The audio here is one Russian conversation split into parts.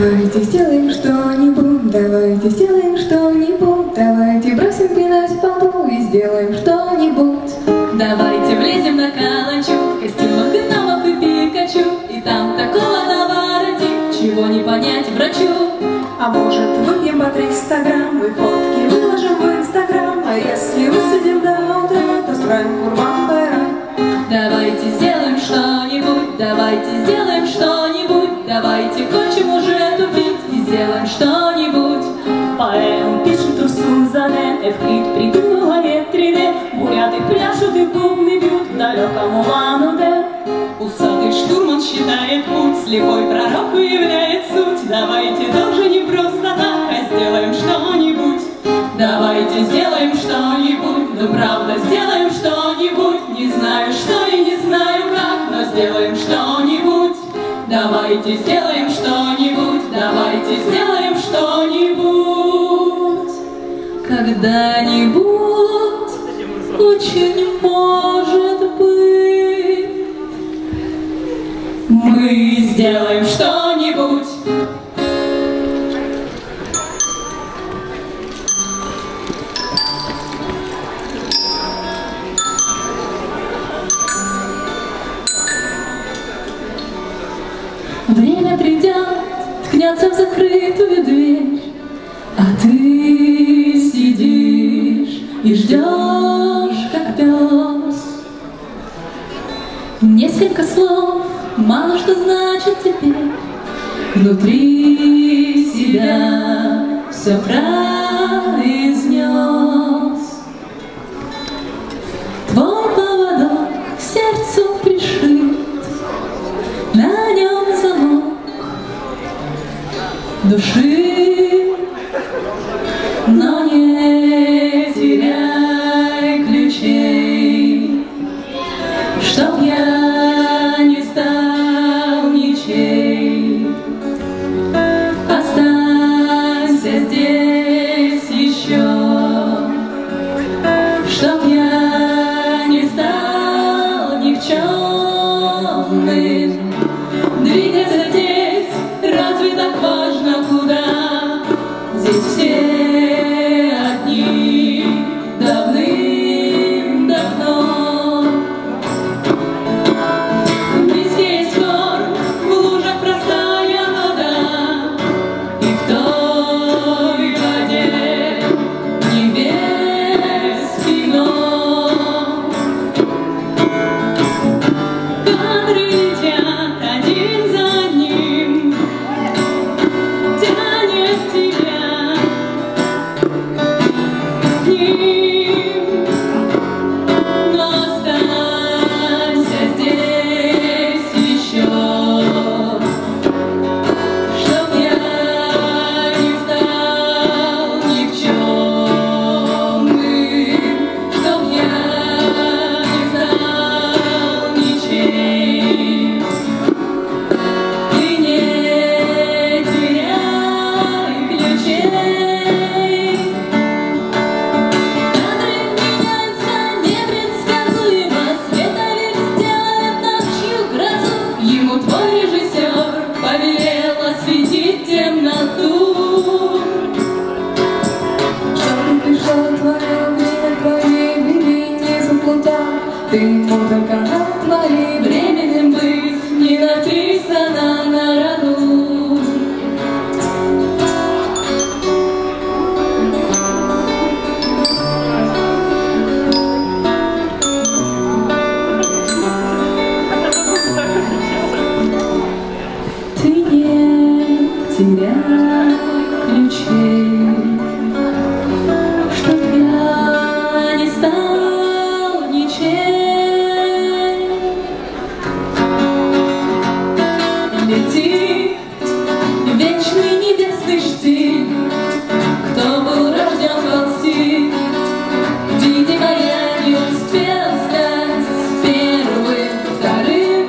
Давайте сделаем что-нибудь, давайте сделаем что-нибудь, давайте бросим пинать в полу и сделаем что-нибудь. Давайте влезем на калачу в костюмах гномов и Пикачу, и там такого наворотим, чего не понять врачу. А может выпьем по 300 грамм и фотки выложим в Инстаграм, а если высадим до утра, то справим курбан-байрам. Давайте сделаем что-нибудь, давайте сделаем что-нибудь, давайте кончим уже тупить и сделаем что-нибудь. Поэму пишет у Сунзанет, Эфрит придумала Эфриде, буряты пляшут и бубны бьют в далеком Улан-Удэ. Усатый штурман считает путь, слепой пророк выявляет суть. Давайте тоже не просто так, а сделаем что-нибудь. Давайте сделаем что-нибудь, ну правда сделаем что-нибудь. Не знаю что и не знаю как, но сделаем что-нибудь. Давайте сделаем что-нибудь, давайте сделаем что-нибудь. Когда-нибудь очень может быть мы сделаем что-нибудь. Время придя, ткнется в закрытую дверь, а ты сидишь и ждешь, как пес. Несколько слов мало что значит теперь, внутри себя все произнес. Твой поводок к сердцу пришит, на нем замок души, но не теряй ключей, чтоб я не стал ничей. Останься здесь еще, чтоб я не стал никчемным. Двигаться здесь, разве так важно куда? Здесь все одни давным-давно. Везде есть хор, в лужах простая вода, и в той воде небес вино. Кадры летят один ключей, чтоб я не стал ничей. Лети, вечный небесный штиль, кто был рожден в Алси, видимо, я не успел стать первым, вторым,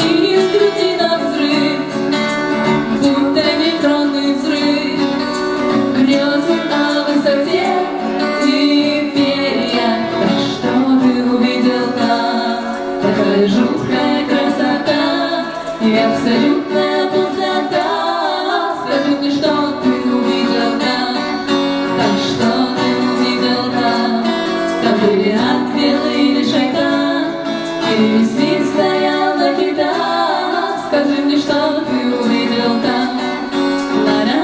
и из груди на взрыв. Жуткая красота и абсолютная пустота. Ты здесь стояла беда, скажи мне, что ты увидел там. Ла-ра,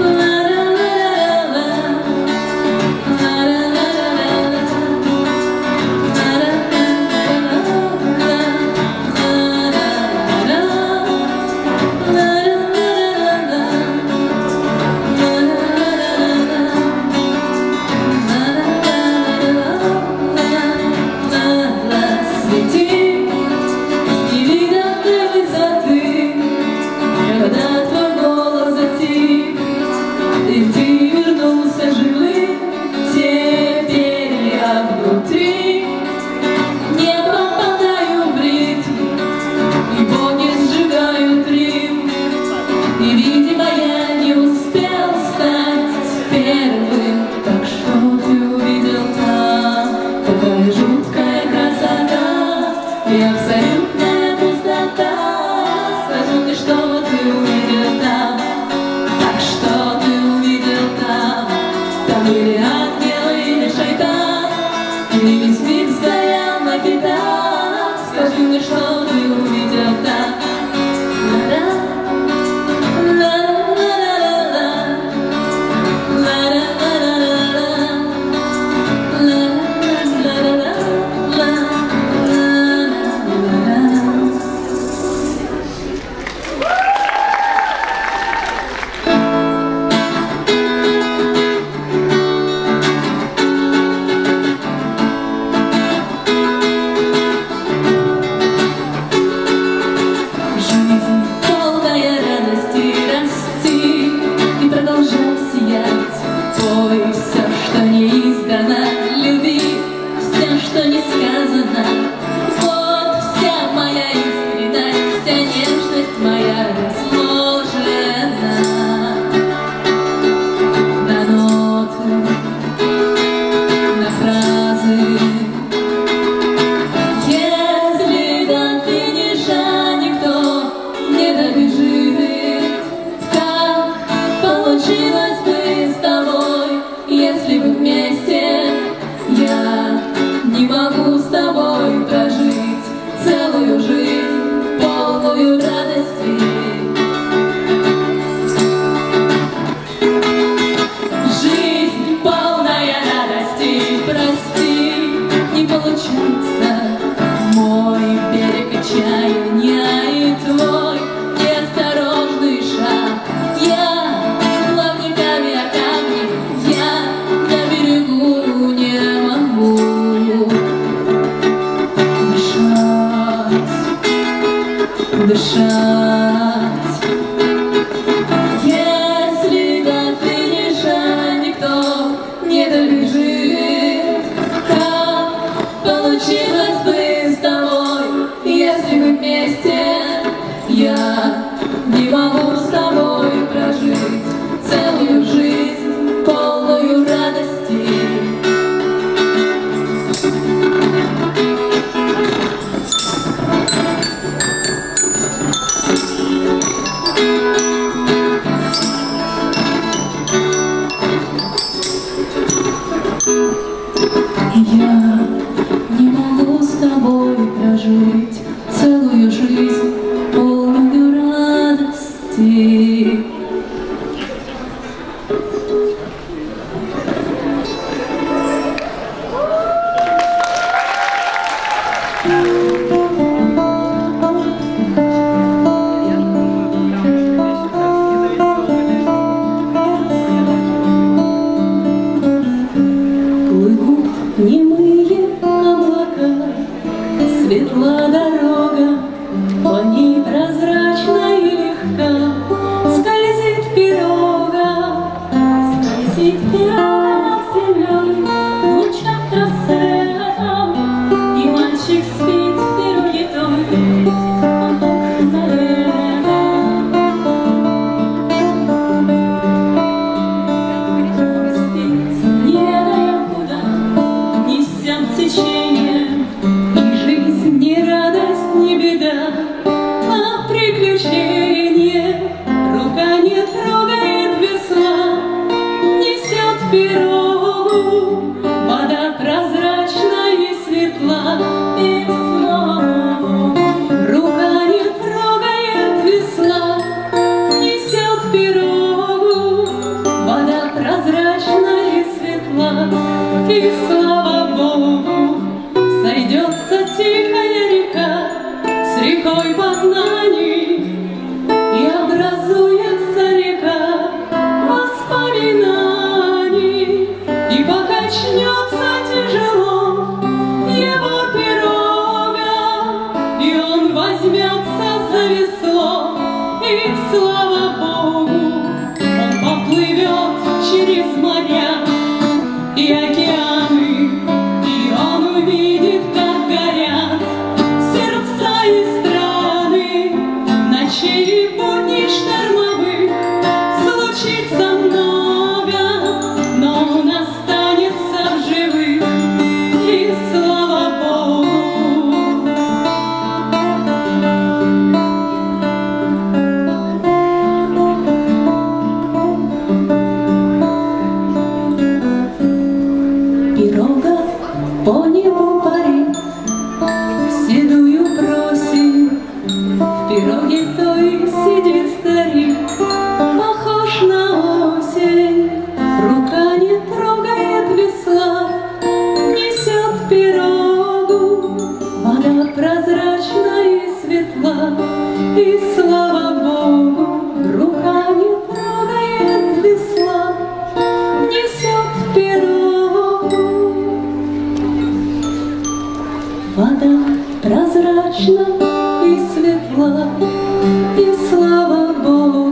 ла-ра-ла-ла-ла, и жизнь не рада. Вода прозрачна и светла, и слава Богу.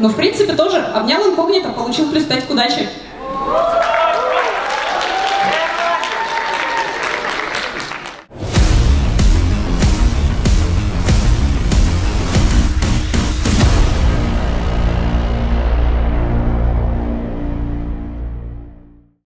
Но, в принципе, тоже обнял Инкогнито, получил плюс 5 к удаче.